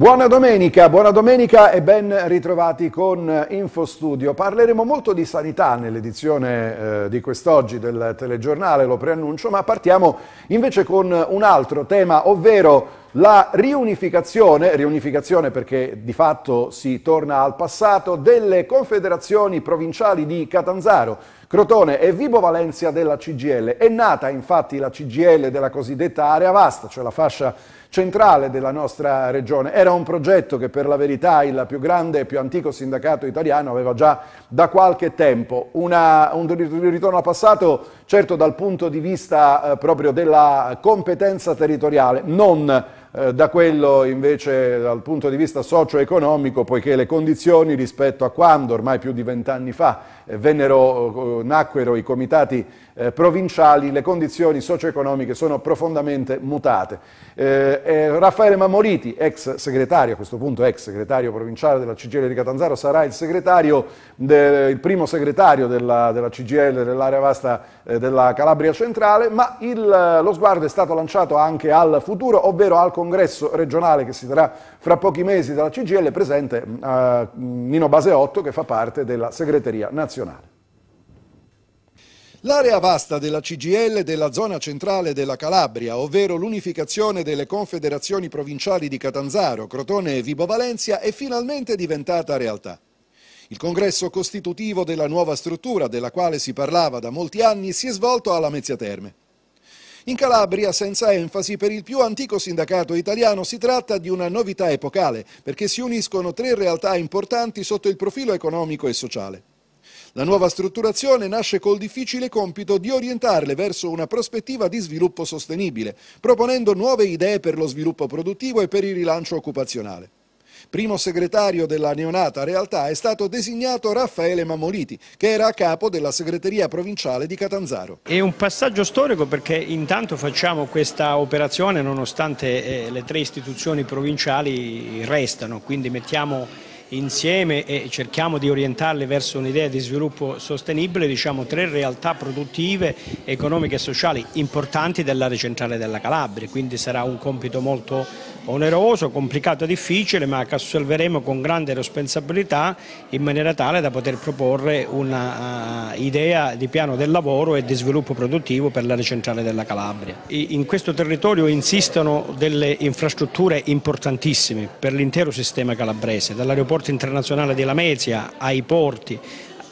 Buona domenica e ben ritrovati con Infostudio. Parleremo molto di sanità nell'edizione di quest'oggi del telegiornale, lo preannuncio, ma partiamo invece con un altro tema, ovvero la riunificazione perché di fatto si torna al passato, delle confederazioni provinciali di Catanzaro, Crotone e Vibo Valentia della CGIL. È nata infatti la CGIL della cosiddetta area vasta, cioè la fascia centrale della nostra regione. Era un progetto che per la verità il più grande e più antico sindacato italiano aveva già da qualche tempo. Un ritorno al passato, certo, dal punto di vista proprio della competenza territoriale, non da quello invece dal punto di vista socio-economico, poiché le condizioni rispetto a quando ormai più di 20 anni fa nacquero i comitati provinciali, le condizioni socio-economiche sono profondamente mutate. Raffaele Mamoriti, ex segretario, a questo punto ex segretario provinciale della CGIL di Catanzaro, sarà il primo segretario della CGIL dell'area vasta della Calabria centrale, ma lo sguardo è stato lanciato anche al futuro, ovvero al congresso regionale che si terrà fra pochi mesi dalla CGIL, presente Nino Baseotto, che fa parte della segreteria nazionale. L'area vasta della CGIL della zona centrale della Calabria, ovvero l'unificazione delle confederazioni provinciali di Catanzaro, Crotone e Vibo Valentia, è finalmente diventata realtà. Il congresso costitutivo della nuova struttura, della quale si parlava da molti anni, si è svolto a Lamezia Terme. In Calabria, senza enfasi, per il più antico sindacato italiano si tratta di una novità epocale, perché si uniscono tre realtà importanti sotto il profilo economico e sociale. La nuova strutturazione nasce col difficile compito di orientarle verso una prospettiva di sviluppo sostenibile, proponendo nuove idee per lo sviluppo produttivo e per il rilancio occupazionale. Primo segretario della neonata realtà è stato designato Raffaele Mamoriti, che era a capo della segreteria provinciale di Catanzaro. È un passaggio storico perché intanto facciamo questa operazione nonostante le tre istituzioni provinciali restano, quindi mettiamo insieme e cerchiamo di orientarle verso un'idea di sviluppo sostenibile, diciamo, tre realtà produttive, economiche e sociali importanti dell'area centrale della Calabria, quindi sarà un compito molto oneroso, complicato e difficile, ma che assolveremo con grande responsabilità in maniera tale da poter proporre una idea di piano del lavoro e di sviluppo produttivo per l'area centrale della Calabria. In questo territorio insistono delle infrastrutture importantissime per l'intero sistema calabrese, dall'aeroporto internazionale di Lamezia ai porti,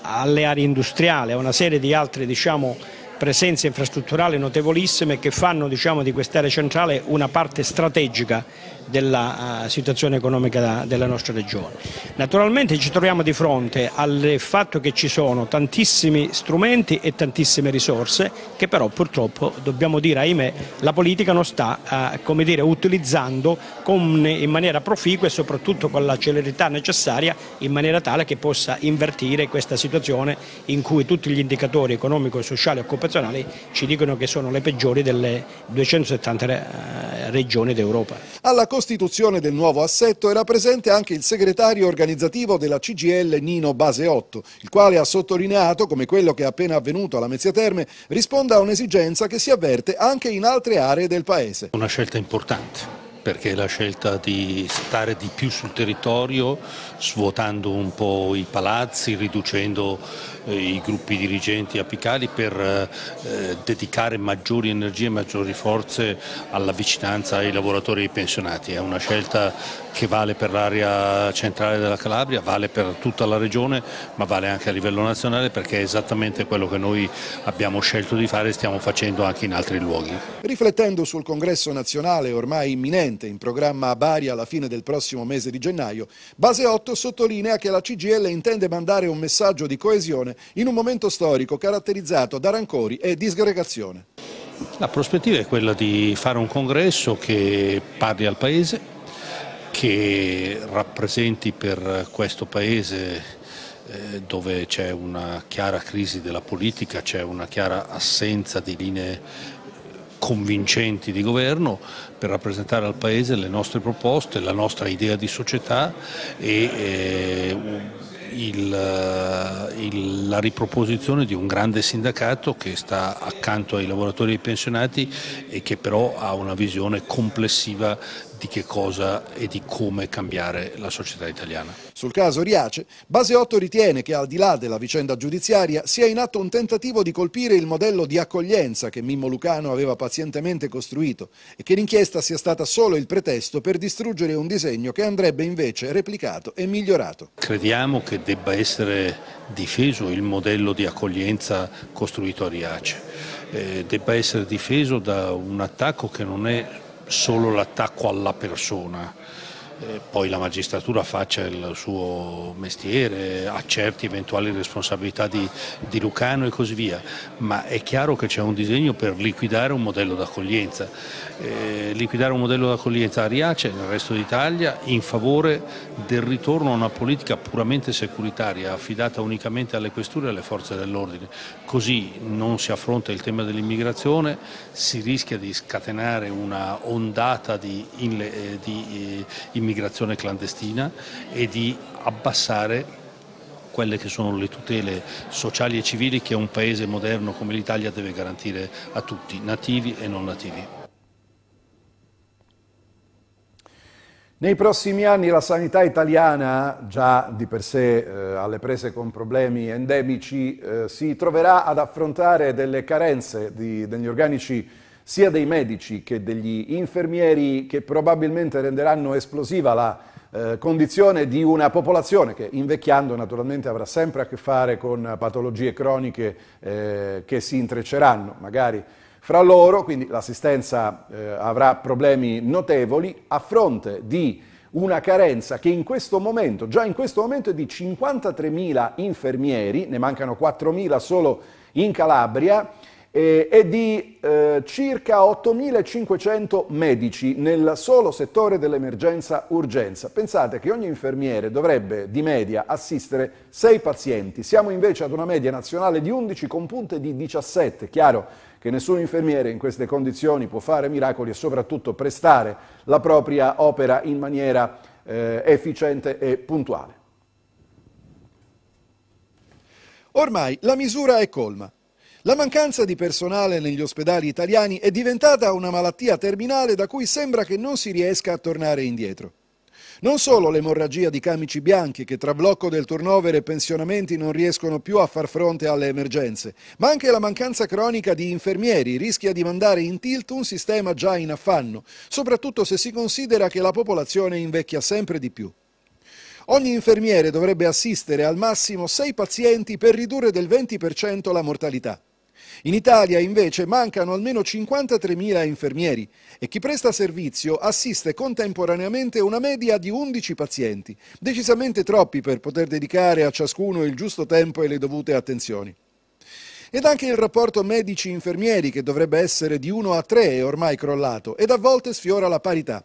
alle aree industriali, a una serie di altre, diciamo, presenze infrastrutturali notevolissime che fanno, diciamo, di quest'area centrale una parte strategica della situazione economica della nostra regione. Naturalmente ci troviamo di fronte al fatto che ci sono tantissimi strumenti e tantissime risorse che però purtroppo, dobbiamo dire ahimè, la politica non sta come dire, utilizzando in maniera proficua e soprattutto con la celerità necessaria in maniera tale che possa invertire questa situazione in cui tutti gli indicatori economico, sociali e occupazionali ci dicono che sono le peggiori delle 270 regioni d'Europa. Alla costituzione del nuovo assetto era presente anche il segretario organizzativo della CGIL Nino Baseotto, il quale ha sottolineato come quello che è appena avvenuto a Lamezia Terme risponda a un'esigenza che si avverte anche in altre aree del Paese. Una scelta importante, perché è la scelta di stare di più sul territorio, svuotando un po' i palazzi, riducendo i gruppi dirigenti apicali per dedicare maggiori energie e maggiori forze alla vicinanza ai lavoratori e ai pensionati. È una scelta che vale per l'area centrale della Calabria, vale per tutta la regione, ma vale anche a livello nazionale, perché è esattamente quello che noi abbiamo scelto di fare e stiamo facendo anche in altri luoghi. Riflettendo sul congresso nazionale ormai imminente, in programma a Bari alla fine del prossimo mese di gennaio, Baseotto sottolinea che la CGIL intende mandare un messaggio di coesione in un momento storico caratterizzato da rancori e disgregazione. La prospettiva è quella di fare un congresso che parli al Paese, che rappresenti per questo Paese, dove c'è una chiara crisi della politica, c'è una chiara assenza di linee convincenti di governo, per rappresentare al Paese le nostre proposte, la nostra idea di società e la riproposizione di un grande sindacato che sta accanto ai lavoratori e ai pensionati e che però ha una visione complessiva di che cosa e di come cambiare la società italiana. Sul caso Riace, Baseotto ritiene che al di là della vicenda giudiziaria sia in atto un tentativo di colpire il modello di accoglienza che Mimmo Lucano aveva pazientemente costruito e che l'inchiesta sia stata solo il pretesto per distruggere un disegno che andrebbe invece replicato e migliorato. Crediamo che debba essere difeso il modello di accoglienza costruito a Riace, debba essere difeso da un attacco che non è solo l'attacco alla persona, poi la magistratura faccia il suo mestiere, accerti eventuali responsabilità di Lucano e così via, ma è chiaro che c'è un disegno per liquidare un modello d'accoglienza, a Riace e nel resto d'Italia in favore del ritorno a una politica puramente securitaria affidata unicamente alle questure e alle forze dell'ordine. Così non si affronta il tema dell'immigrazione, si rischia di scatenare una ondata di immigrazione clandestina e di abbassare quelle che sono le tutele sociali e civili che un paese moderno come l'Italia deve garantire a tutti, nativi e non nativi. Nei prossimi anni la sanità italiana, già di per sé alle prese con problemi endemici, si troverà ad affrontare delle carenze degli organici sia dei medici che degli infermieri, che probabilmente renderanno esplosiva la condizione di una popolazione che, invecchiando, naturalmente avrà sempre a che fare con patologie croniche che si intrecceranno magari fra loro, quindi l'assistenza avrà problemi notevoli a fronte di una carenza che in questo momento, già in questo momento, è di 53.000 infermieri, ne mancano 4.000 solo in Calabria, e di circa 8.500 medici nel solo settore dell'emergenza-urgenza. Pensate che ogni infermiere dovrebbe di media assistere 6 pazienti, siamo invece ad una media nazionale di 11 con punte di 17, chiaro che nessun infermiere in queste condizioni può fare miracoli e soprattutto prestare la propria opera in maniera efficiente e puntuale. Ormai la misura è colma. La mancanza di personale negli ospedali italiani è diventata una malattia terminale da cui sembra che non si riesca a tornare indietro. Non solo l'emorragia di camici bianchi che tra blocco del turnover e pensionamenti non riescono più a far fronte alle emergenze, ma anche la mancanza cronica di infermieri rischia di mandare in tilt un sistema già in affanno, soprattutto se si considera che la popolazione invecchia sempre di più. Ogni infermiere dovrebbe assistere al massimo 6 pazienti per ridurre del 20% la mortalità. In Italia invece mancano almeno 53.000 infermieri e chi presta servizio assiste contemporaneamente una media di 11 pazienti, decisamente troppi per poter dedicare a ciascuno il giusto tempo e le dovute attenzioni. Ed anche il rapporto medici-infermieri, che dovrebbe essere di 1:3, è ormai crollato ed a volte sfiora la parità.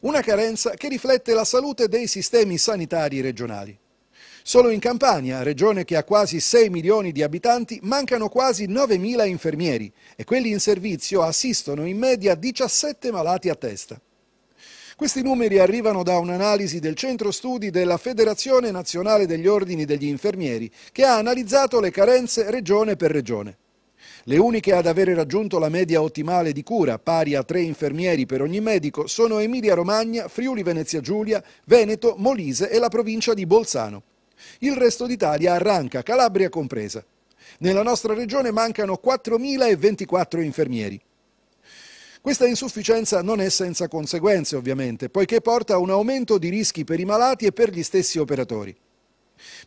Una carenza che riflette la salute dei sistemi sanitari regionali. Solo in Campania, regione che ha quasi 6 milioni di abitanti, mancano quasi 9.000 infermieri e quelli in servizio assistono in media 17 malati a testa. Questi numeri arrivano da un'analisi del Centro Studi della Federazione Nazionale degli Ordini degli Infermieri, che ha analizzato le carenze regione per regione. Le uniche ad avere raggiunto la media ottimale di cura, pari a 3 infermieri per ogni medico, sono Emilia Romagna, Friuli Venezia Giulia, Veneto, Molise e la provincia di Bolzano. Il resto d'Italia arranca, Calabria compresa. Nella nostra regione mancano 4.024 infermieri. Questa insufficienza non è senza conseguenze, ovviamente, poiché porta a un aumento di rischi per i malati e per gli stessi operatori.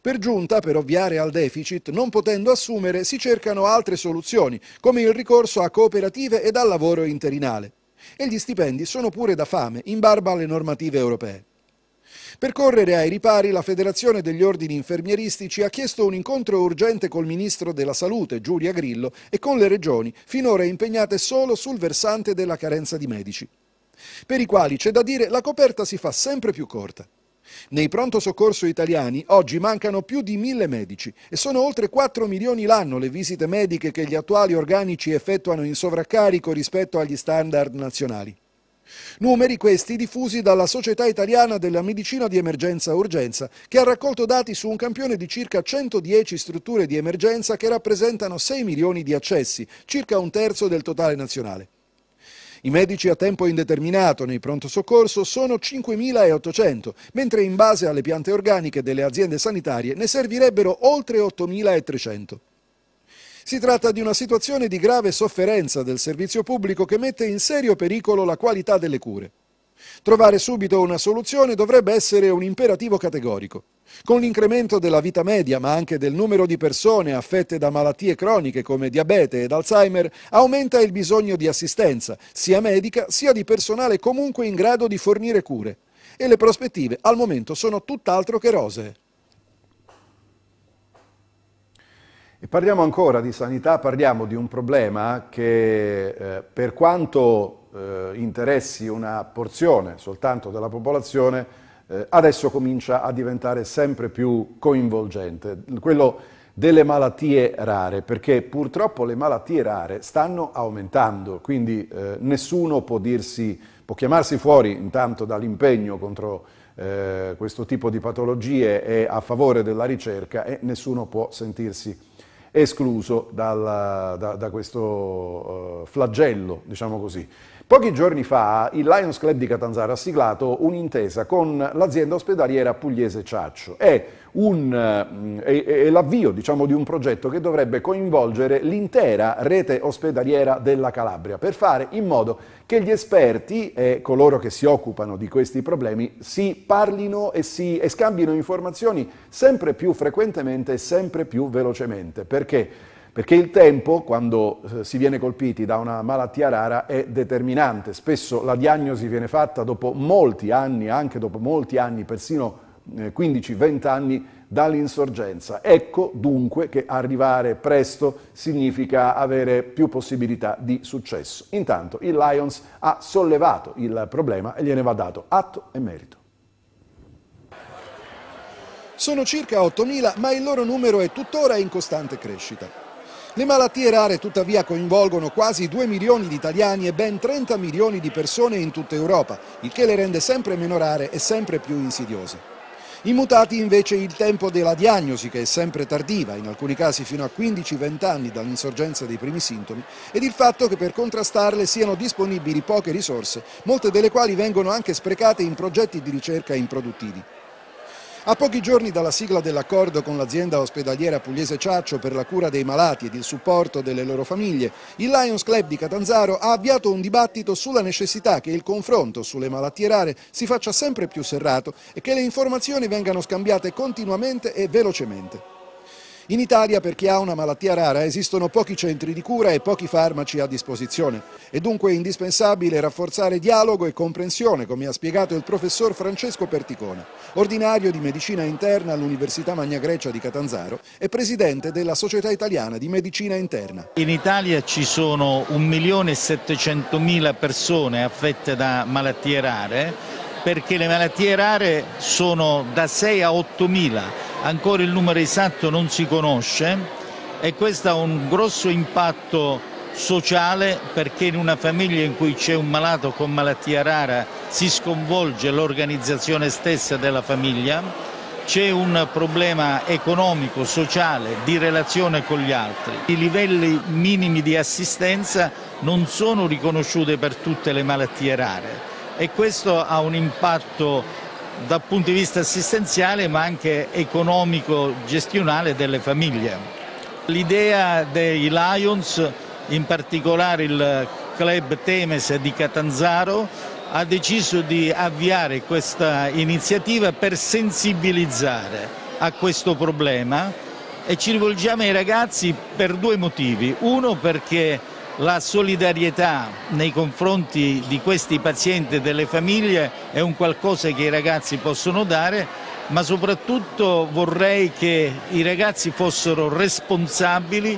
Per giunta, per ovviare al deficit, non potendo assumere, si cercano altre soluzioni, come il ricorso a cooperative ed al lavoro interinale. E gli stipendi sono pure da fame, in barba alle normative europee. Per correre ai ripari, la Federazione degli Ordini Infermieristici ha chiesto un incontro urgente col Ministro della Salute, Giulia Grillo, e con le regioni, finora impegnate solo sul versante della carenza di medici, per i quali, c'è da dire, la coperta si fa sempre più corta. Nei pronto soccorso italiani oggi mancano più di 1.000 medici e sono oltre 4 milioni l'anno le visite mediche che gli attuali organici effettuano in sovraccarico rispetto agli standard nazionali. Numeri questi diffusi dalla Società Italiana della Medicina di Emergenza-Urgenza, che ha raccolto dati su un campione di circa 110 strutture di emergenza che rappresentano 6 milioni di accessi, circa un terzo del totale nazionale. I medici a tempo indeterminato nei pronto soccorso sono 5.800, mentre in base alle piante organiche delle aziende sanitarie ne servirebbero oltre 8.300. Si tratta di una situazione di grave sofferenza del servizio pubblico che mette in serio pericolo la qualità delle cure. Trovare subito una soluzione dovrebbe essere un imperativo categorico. Con l'incremento della vita media, ma anche del numero di persone affette da malattie croniche come diabete ed Alzheimer, aumenta il bisogno di assistenza, sia medica sia di personale comunque in grado di fornire cure. E le prospettive al momento sono tutt'altro che rosee. E parliamo ancora di sanità, parliamo di un problema che per quanto interessi una porzione soltanto della popolazione, adesso comincia a diventare sempre più coinvolgente, quello delle malattie rare, perché purtroppo le malattie rare stanno aumentando, quindi nessuno può chiamarsi fuori intanto dall'impegno contro questo tipo di patologie e a favore della ricerca, e nessuno può sentirsi escluso da questo flagello, diciamo così. Pochi giorni fa il Lions Club di Catanzaro ha siglato un'intesa con l'azienda ospedaliera Pugliese Ciaccio. È l'avvio, diciamo, di un progetto che dovrebbe coinvolgere l'intera rete ospedaliera della Calabria per fare in modo che gli esperti e coloro che si occupano di questi problemi si parlino e scambino informazioni sempre più frequentemente e sempre più velocemente. Perché il tempo, quando si viene colpiti da una malattia rara, è determinante. Spesso la diagnosi viene fatta dopo molti anni, persino 15-20 anni dall'insorgenza. Ecco dunque che arrivare presto significa avere più possibilità di successo. Intanto il Lions ha sollevato il problema e gliene va dato atto e merito. Sono circa 8.000, ma il loro numero è tuttora in costante crescita. Le malattie rare tuttavia coinvolgono quasi 2 milioni di italiani e ben 30 milioni di persone in tutta Europa, il che le rende sempre meno rare e sempre più insidiose. I mutati invece il tempo della diagnosi, che è sempre tardiva, in alcuni casi fino a 15-20 anni dall'insorgenza dei primi sintomi, ed il fatto che per contrastarle siano disponibili poche risorse, molte delle quali vengono anche sprecate in progetti di ricerca improduttivi. A pochi giorni dalla sigla dell'accordo con l'azienda ospedaliera Pugliese Ciaccio per la cura dei malati ed il supporto delle loro famiglie, il Lions Club di Catanzaro ha avviato un dibattito sulla necessità che il confronto sulle malattie rare si faccia sempre più serrato e che le informazioni vengano scambiate continuamente e velocemente. In Italia, per chi ha una malattia rara, esistono pochi centri di cura e pochi farmaci a disposizione. È dunque indispensabile rafforzare dialogo e comprensione, come ha spiegato il professor Francesco Perticone, ordinario di medicina interna all'Università Magna Grecia di Catanzaro e presidente della Società Italiana di Medicina Interna. In Italia ci sono 1.700.000 persone affette da malattie rare, perché le malattie rare sono da 6 a 8.000. Ancora il numero esatto non si conosce e questo ha un grosso impatto sociale, perché in una famiglia in cui c'è un malato con malattia rara si sconvolge l'organizzazione stessa della famiglia, c'è un problema economico, sociale, di relazione con gli altri. I livelli minimi di assistenza non sono riconosciuti per tutte le malattie rare e questo ha un impatto dal punto di vista assistenziale ma anche economico gestionale delle famiglie. L'idea dei Lions, in particolare il club Temes di Catanzaro, ha deciso di avviare questa iniziativa per sensibilizzare a questo problema e ci rivolgiamo ai ragazzi per due motivi. Uno, perché la solidarietà nei confronti di questi pazienti e delle famiglie è un qualcosa che i ragazzi possono dare, ma soprattutto vorrei che i ragazzi fossero responsabili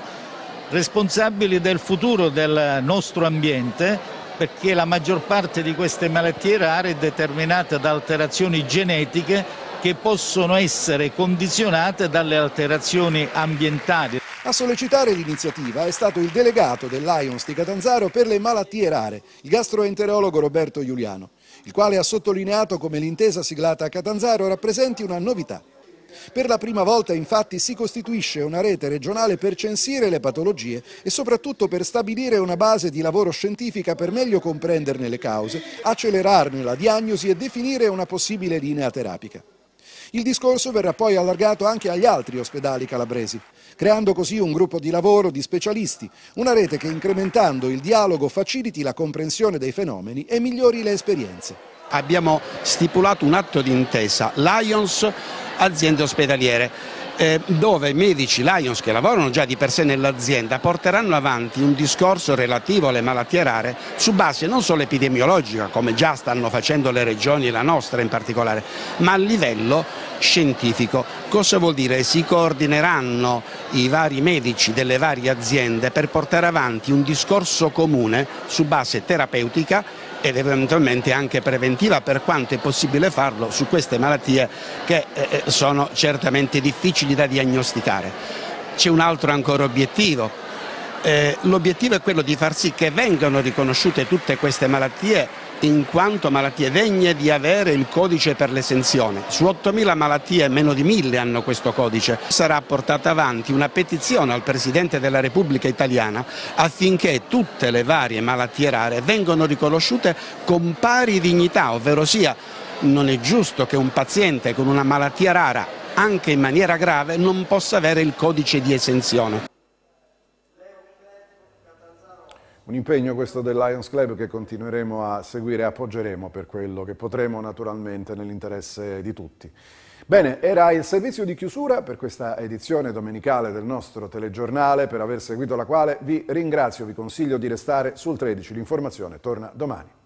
del futuro del nostro ambiente, perché la maggior parte di queste malattie rare è determinata da alterazioni genetiche che possono essere condizionate dalle alterazioni ambientali. A sollecitare l'iniziativa è stato il delegato del Lions di Catanzaro per le malattie rare, il gastroenterologo Roberto Giuliano, il quale ha sottolineato come l'intesa siglata a Catanzaro rappresenti una novità. Per la prima volta infatti si costituisce una rete regionale per censire le patologie e soprattutto per stabilire una base di lavoro scientifica per meglio comprenderne le cause, accelerarne la diagnosi e definire una possibile linea terapica. Il discorso verrà poi allargato anche agli altri ospedali calabresi, creando così un gruppo di lavoro di specialisti, una rete che incrementando il dialogo faciliti la comprensione dei fenomeni e migliori le esperienze. Abbiamo stipulato un atto di intesa Lions aziende ospedaliere, dove medici Lions che lavorano già di per sé nell'azienda porteranno avanti un discorso relativo alle malattie rare su base non solo epidemiologica, come già stanno facendo le regioni e la nostra in particolare, ma a livello scientifico. Cosa vuol dire? Si coordineranno i vari medici delle varie aziende per portare avanti un discorso comune su base terapeutica ed eventualmente anche preventiva, per quanto è possibile farlo su queste malattie che sono certamente difficili da diagnosticare. C'è un altro ancora obiettivo, l'obiettivo è quello di far sì che vengano riconosciute tutte queste malattie in quanto malattie degne di avere il codice per l'esenzione. Su 8.000 malattie meno di 1.000 hanno questo codice. Sarà portata avanti una petizione al Presidente della Repubblica Italiana affinché tutte le varie malattie rare vengano riconosciute con pari dignità, ovvero sia non è giusto che un paziente con una malattia rara, anche in maniera grave, non possa avere il codice di esenzione. Un impegno questo del Lions Club che continueremo a seguire e appoggeremo per quello che potremo naturalmente nell'interesse di tutti. Bene, era il servizio di chiusura per questa edizione domenicale del nostro telegiornale, per aver seguito la quale vi ringrazio, vi consiglio di restare sul 13, l'informazione torna domani.